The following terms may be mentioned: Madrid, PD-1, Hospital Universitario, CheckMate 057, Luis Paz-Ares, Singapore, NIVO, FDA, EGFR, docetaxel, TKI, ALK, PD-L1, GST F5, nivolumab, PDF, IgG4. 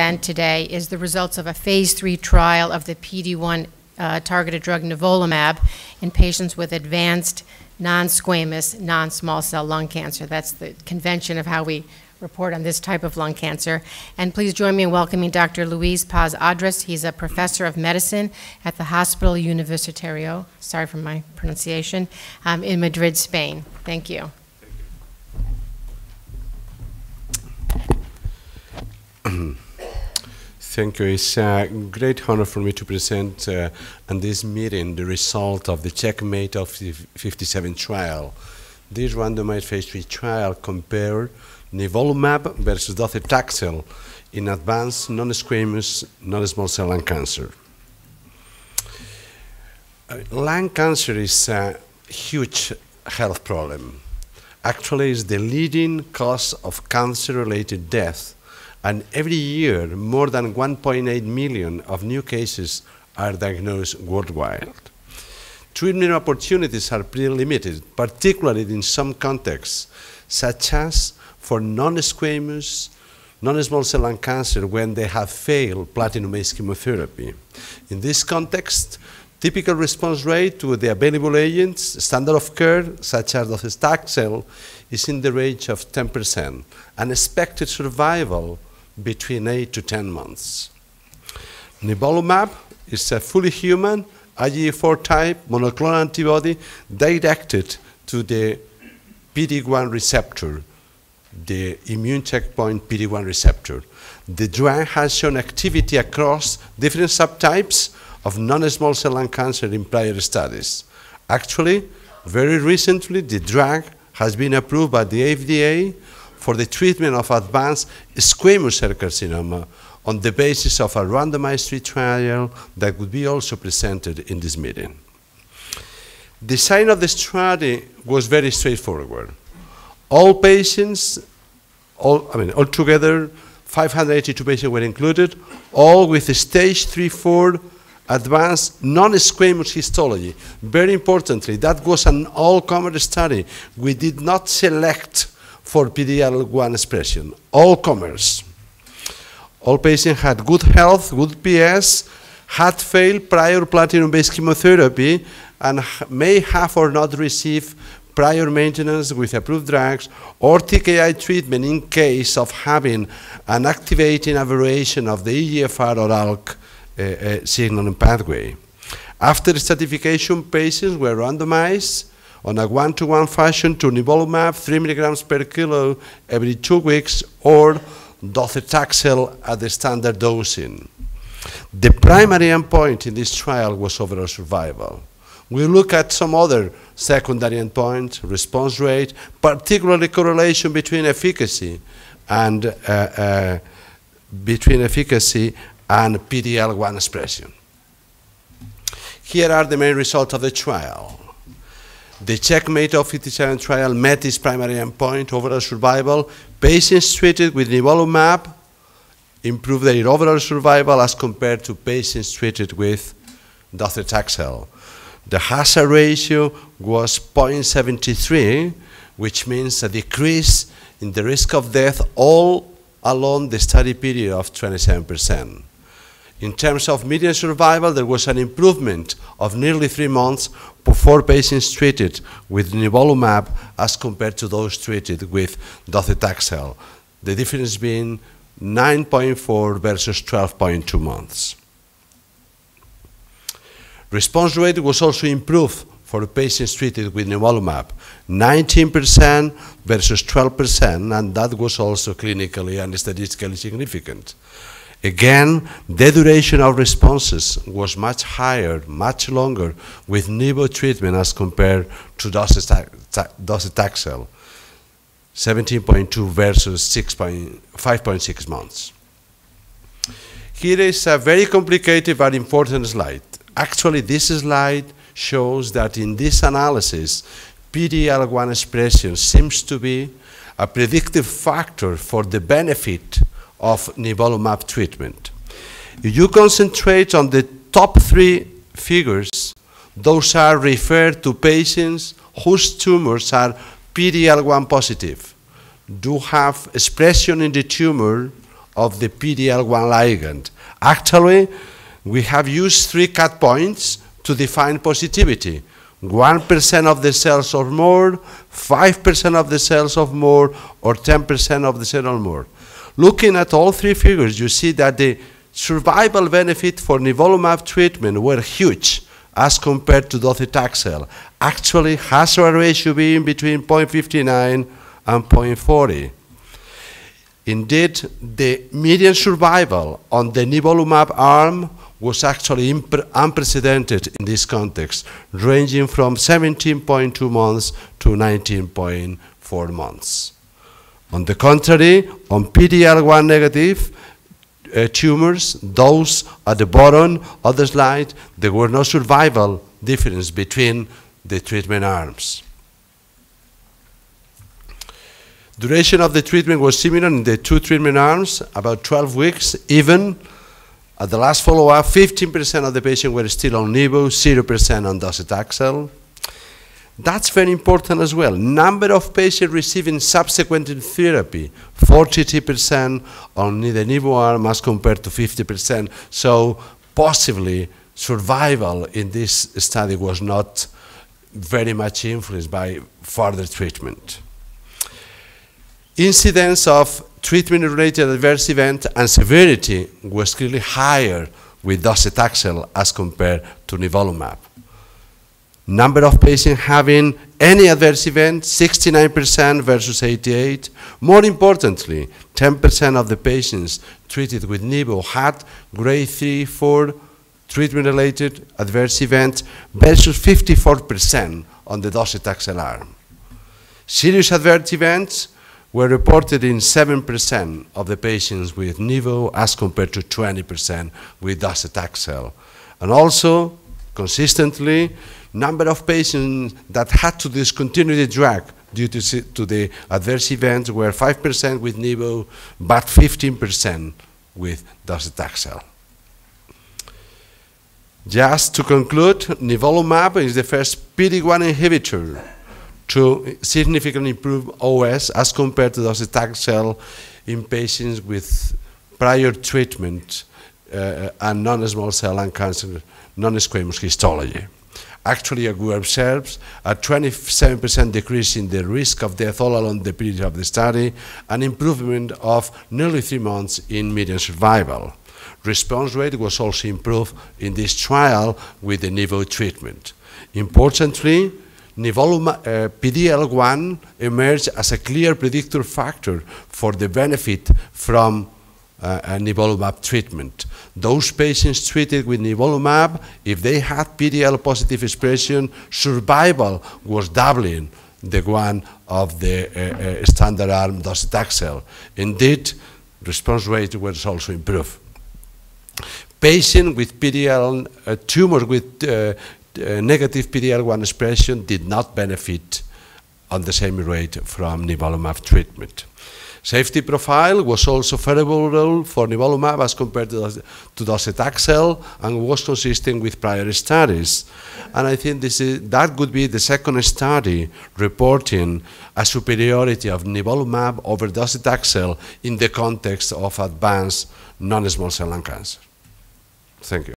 present today is the results of a phase 3 trial of the PD-1 targeted drug nivolumab in patients with advanced non-squamous, non-small cell lung cancer. That's the convention of how we report on this type of lung cancer. And please join me in welcoming Dr. Luis Paz-Ares. He's a professor of medicine at the Hospital Universitario, sorry for my pronunciation, in Madrid, Spain. Thank you. Thank you. It's a great honor for me to present in this meeting the result of the CheckMate 057 trial. This randomized phase 3 trial compared nivolumab versus docetaxel in advanced non-squamous, non-small cell lung cancer. Lung cancer is a huge health problem. Actually, it's the leading cause of cancer-related death. And every year, more than 1.8 million of new cases are diagnosed worldwide. Treatment opportunities are pretty limited, particularly in some contexts, such as for non-squamous, non-small cell lung cancer when they have failed platinum-based chemotherapy. In this context, typical response rate to the available agents, standard of care, such as docetaxel, is in the range of 10%, and expected survival between 8 to 10 months. Nivolumab is a fully human IgG4 type monoclonal antibody directed to the PD-1 receptor, the immune checkpoint PD-1 receptor. The drug has shown activity across different subtypes of non-small cell lung cancer in prior studies. Actually, very recently, the drug has been approved by the FDA for the treatment of advanced squamous cell carcinoma on the basis of a randomized trial that would be also presented in this meeting. The design of the study was very straightforward. All patients, altogether, 582 patients were included, all with stage 3/4 advanced non-squamous histology. Very importantly, that was an all-comer study. We did not select for PD-L1 expression, all comers. All patients had good health, good PS, had failed prior platinum-based chemotherapy, and may have or not received prior maintenance with approved drugs or TKI treatment in case of having an activating aberration of the EGFR or ALK signaling pathway. After stratification, patients were randomized on a 1-to-1 fashion to nivolumab 3 mg/kg every 2 weeks or docetaxel at the standard dosing. The primary endpoint in this trial was overall survival. We look at some other secondary endpoints, response rate, particularly correlation between efficacy and PD-L1 expression. Here are the main results of the trial. The CheckMate 057 trial met its primary endpoint, overall survival. Patients treated with nivolumab improved their overall survival as compared to patients treated with docetaxel. The hazard ratio was 0.73, which means a decrease in the risk of death all along the study period of 27%. In terms of median survival, there was an improvement of nearly 3 months for patients treated with nivolumab as compared to those treated with docetaxel, the difference being 9.4 versus 12.2 months. Response rate was also improved for patients treated with nivolumab, 19% versus 12%, and that was also clinically and statistically significant. Again, the duration of responses was much higher, much longer with NIVO treatment as compared to docetaxel, 17.2 versus 5.6 months. Here is a very complicated but important slide. Actually, this slide shows that in this analysis, PD-L1 expression seems to be a predictive factor for the benefit of nivolumab treatment. If you concentrate on the top 3 figures, those are referred to patients whose tumors are PD-L1 positive, do have expression in the tumor of the PD-L1 ligand. Actually, we have used three cut points to define positivity: 1% of the cells or more, 5% of the cells or more, or 10% of the cells or more. Looking at all three figures, you see that the survival benefit for nivolumab treatment were huge as compared to docetaxel. Actually, hazard ratio being between 0.59 and 0.40. Indeed, the median survival on the nivolumab arm was actually unprecedented in this context, ranging from 17.2 months to 19.4 months. On the contrary, on PD-L1 negative tumors, those at the bottom of the slide, there were no survival difference between the treatment arms. Duration of the treatment was similar in the two treatment arms, about 12 weeks, even. At the last follow-up, 15% of the patients were still on NIVO, 0% on docetaxel. That's very important as well. Number of patients receiving subsequent therapy, 42% on the NIVO arm as compared to 50%. So possibly survival in this study was not very much influenced by further treatment. Incidence of treatment-related adverse event and severity was clearly higher with docetaxel as compared to nivolumab. Number of patients having any adverse event, 69% versus 88%. More importantly, 10% of the patients treated with NIVO had grade 3, 4 treatment-related adverse event versus 54% on the docetaxel arm. Serious adverse events were reported in 7% of the patients with NIVO as compared to 20% with docetaxel. And also, consistently, number of patients that had to discontinue the drug due to the adverse events were 5% with NIVO, but 15% with docetaxel. Just to conclude, nivolumab is the first PD-1 inhibitor to significantly improve OS as compared to docetaxel in patients with prior treatment and non-small cell lung cancer non-squamous histology. Actually, we observed a 27% decrease in the risk of death all along the period of the study, an improvement of nearly 3 months in median survival. Response rate was also improved in this trial with the NIVO treatment. Importantly, PD-L1 emerged as a clear predictor factor for the benefit from nivolumab treatment. Those patients treated with nivolumab, if they had PD-L1 positive expression, survival was doubling the one of the standard arm docetaxel. Indeed, response rate was also improved. Patients with PD-L1 tumors with negative PD-L1 expression did not benefit on the same rate from nivolumab treatment. Safety profile was also favorable for nivolumab as compared to docetaxel and was consistent with prior studies. And I think that would be the second study reporting a superiority of nivolumab over docetaxel in the context of advanced non-small cell lung cancer. Thank you.